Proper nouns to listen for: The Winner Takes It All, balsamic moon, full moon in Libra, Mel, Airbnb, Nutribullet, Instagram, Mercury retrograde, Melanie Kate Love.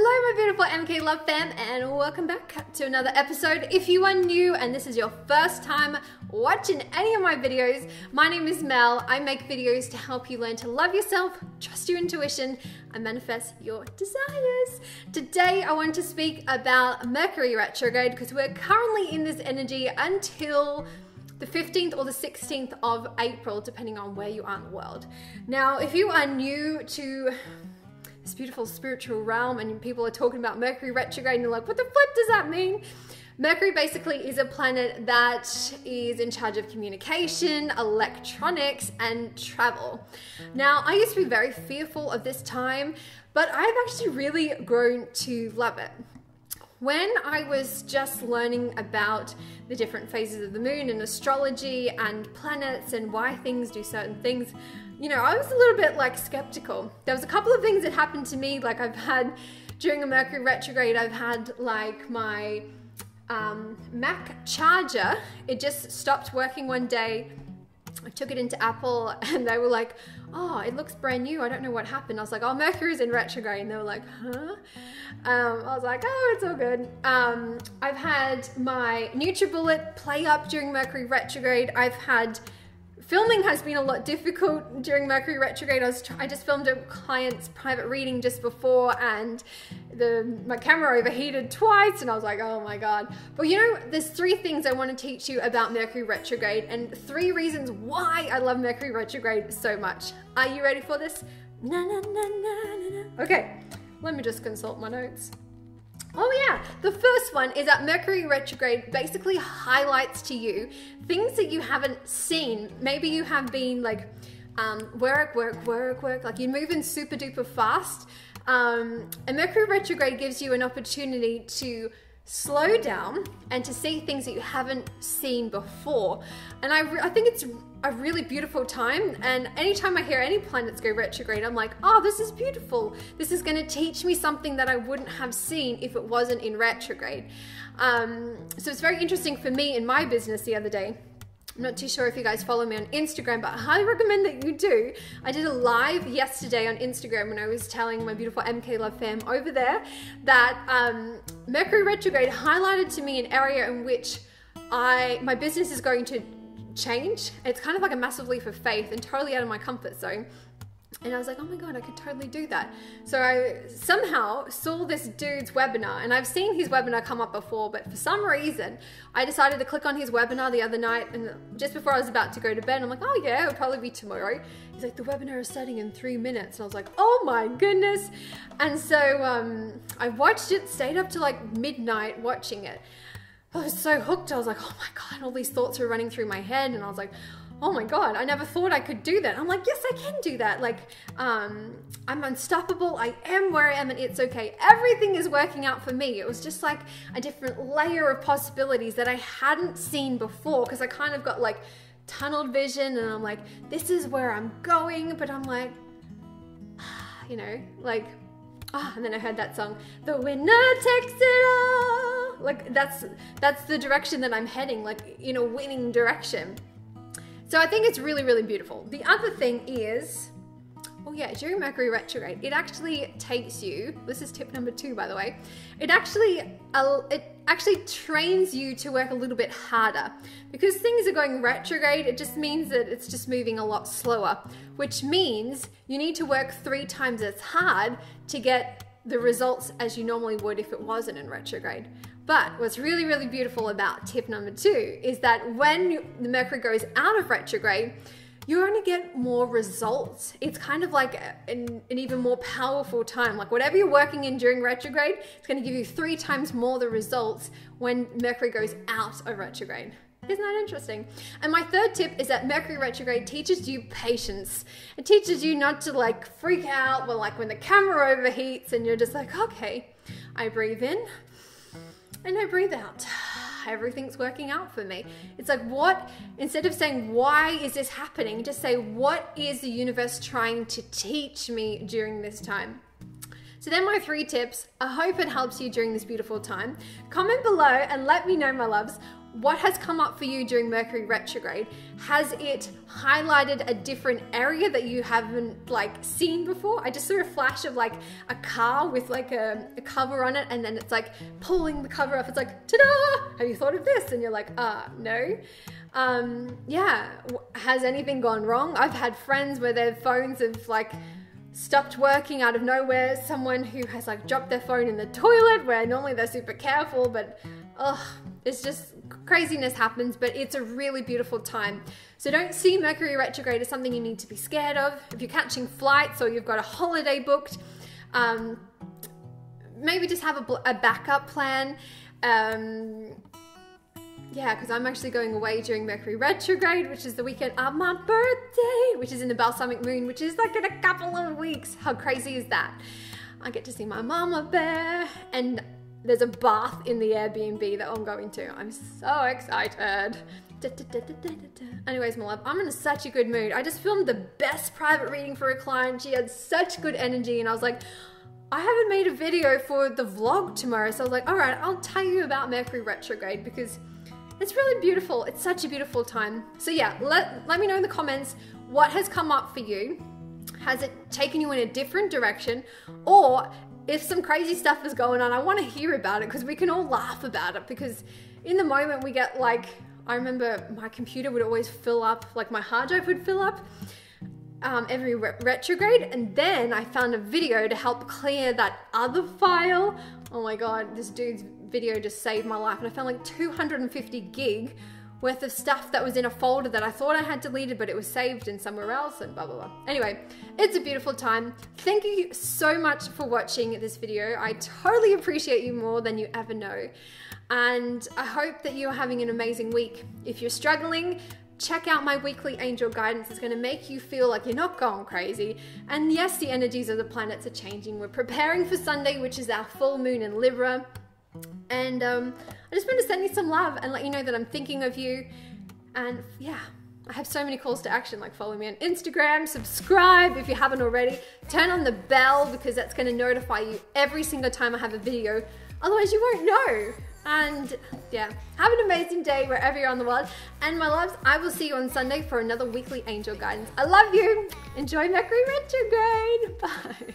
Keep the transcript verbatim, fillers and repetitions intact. Hello my beautiful M K Love fam, and welcome back to another episode. If you are new and this is your first time watching any of my videos, my name is Mel. I make videos to help you learn to love yourself, trust your intuition, and manifest your desires. Today I wanted to speak about Mercury retrograde because we're currently in this energy until the fifteenth or the sixteenth of April, depending on where you are in the world. Now, if you are new to this beautiful spiritual realm and people are talking about Mercury retrograde and you're like, what the flip does that mean? Mercury basically is a planet that is in charge of communication, electronics, and travel. Now, I used to be very fearful of this time, but I've actually really grown to love it. When I was just learning about the different phases of the moon and astrology and planets and why things do certain things, you know, I was a little bit like skeptical. There was a couple of things that happened to me, like I've had, during a Mercury retrograde, I've had like my um, Mac charger, it just stopped working one day. I took it into Apple and they were like, oh, it looks brand new. I don't know what happened. I was like, oh, Mercury's in retrograde. And they were like, huh? Um, I was like, oh, it's all good. Um, I've had my Nutribullet play up during Mercury retrograde. I've had, filming has been a lot difficult during Mercury retrograde. I, was try I just filmed a client's private reading just before and the, my camera overheated twice and I was like, oh my God. But you know, there's three things I want to teach you about Mercury retrograde and three reasons why I love Mercury retrograde so much. Are you ready for this? Na, na, na, na, na. Okay, let me just consult my notes. Oh yeah, the first one is that Mercury retrograde basically highlights to you things that you haven't seen. Maybe you have been like um, work, work, work, work, like you're moving super duper fast. Um, and Mercury retrograde gives you an opportunity to slow down and to see things that you haven't seen before. And I, re I think it's a really beautiful time. And anytime I hear any planets go retrograde, I'm like, oh, this is beautiful. This is going to teach me something that I wouldn't have seen if it wasn't in retrograde. Um, so it's very interesting for me in my business the other day. I'm not too sure if you guys follow me on Instagram, but I highly recommend that you do. I did a live yesterday on Instagram when I was telling my beautiful M K Love fam over there that um, Mercury retrograde highlighted to me an area in which I my business is going to change. It's kind of like a massive leap of faith and totally out of my comfort zone. And I was like, oh my God, I could totally do that. So I somehow saw this dude's webinar, and I've seen his webinar come up before, but for some reason, I decided to click on his webinar the other night, and just before I was about to go to bed, I'm like, oh yeah, it'll probably be tomorrow. He's like, the webinar is starting in three minutes. And I was like, oh my goodness. And so um, I watched it, stayed up to like midnight watching it. I was so hooked. I was like, oh my God, all these thoughts were running through my head. And I was like, oh my God, I never thought I could do that. I'm like, yes, I can do that. Like, um, I'm unstoppable. I am where I am and it's okay. Everything is working out for me. It was just like a different layer of possibilities that I hadn't seen before because I kind of got like tunneled vision and I'm like, this is where I'm going. But I'm like, ah, you know, like, ah, oh, and then I heard that song, The Winner Takes It All. Like that's, that's the direction that I'm heading, like in a winning direction. So I think it's really, really beautiful. The other thing is, oh yeah, during Mercury retrograde, it actually takes you, this is tip number two, by the way, it actually, it actually trains you to work a little bit harder. Because things are going retrograde, it just means that it's just moving a lot slower, which means you need to work three times as hard to get the results as you normally would if it wasn't in retrograde. But what's really, really beautiful about tip number two is that when the Mercury goes out of retrograde, you're gonna get more results. It's kind of like an, an even more powerful time. Like whatever you're working in during retrograde, it's gonna give you three times more the results when Mercury goes out of retrograde. Isn't that interesting? And my third tip is that Mercury retrograde teaches you patience. It teaches you not to like freak out, or like when the camera overheats and you're just like, okay, I breathe in, and I breathe out. Everything's working out for me. It's like, what, instead of saying, why is this happening? Just say, what is the universe trying to teach me during this time? So they're my three tips. I hope it helps you during this beautiful time. Comment below and let me know, my loves, what has come up for you during Mercury retrograde? Has it highlighted a different area that you haven't like seen before? I just saw a flash of like a car with like a, a cover on it, and then it's like pulling the cover off. It's like, ta-da! Have you thought of this? And you're like, ah, no. Um, yeah. Has anything gone wrong? I've had friends where their phones have like stopped working out of nowhere. Someone who has like dropped their phone in the toilet where normally they're super careful, but oh, it's just craziness happens, but it's a really beautiful time. So don't see Mercury retrograde as something you need to be scared of. If you're catching flights or you've got a holiday booked, um, maybe just have a, a backup plan. Um, yeah, because I'm actually going away during Mercury retrograde, which is the weekend of my birthday, which is in the balsamic moon, which is like in a couple of weeks. How crazy is that? I get to see my mama bear, and there's a bath in the Airbnb that I'm going to. I'm so excited. Da, da, da, da, da, da. Anyways, my love, I'm in such a good mood. I just filmed the best private reading for a client. She had such good energy, and I was like, I haven't made a video for the vlog tomorrow. So I was like, all right, I'll tell you about Mercury retrograde because it's really beautiful. It's such a beautiful time. So yeah, let, let me know in the comments what has come up for you. Has it taken you in a different direction? Or if some crazy stuff is going on, I want to hear about it because we can all laugh about it, because in the moment we get like, I remember my computer would always fill up, like my hard drive would fill up um, every re retrograde. And then I found a video to help clear that other file. Oh my God, this dude's video just saved my life. And I found like two hundred fifty gig worth of stuff that was in a folder that I thought I had deleted, but it was saved in somewhere else and blah, blah, blah. Anyway, it's a beautiful time. Thank you so much for watching this video. I totally appreciate you more than you ever know. And I hope that you're having an amazing week. If you're struggling, check out my weekly angel guidance. It's going to make you feel like you're not going crazy. And yes, the energies of the planets are changing. We're preparing for Sunday, which is our full moon in Libra. And um, I just want to send you some love and let you know that I'm thinking of you. And yeah, I have so many calls to action, like follow me on Instagram, subscribe if you haven't already, turn on the bell because that's going to notify you every single time I have a video. Otherwise you won't know. And yeah, have an amazing day wherever you're on the world. And my loves, I will see you on Sunday for another weekly angel guidance. I love you. Enjoy Mercury retrograde. Bye.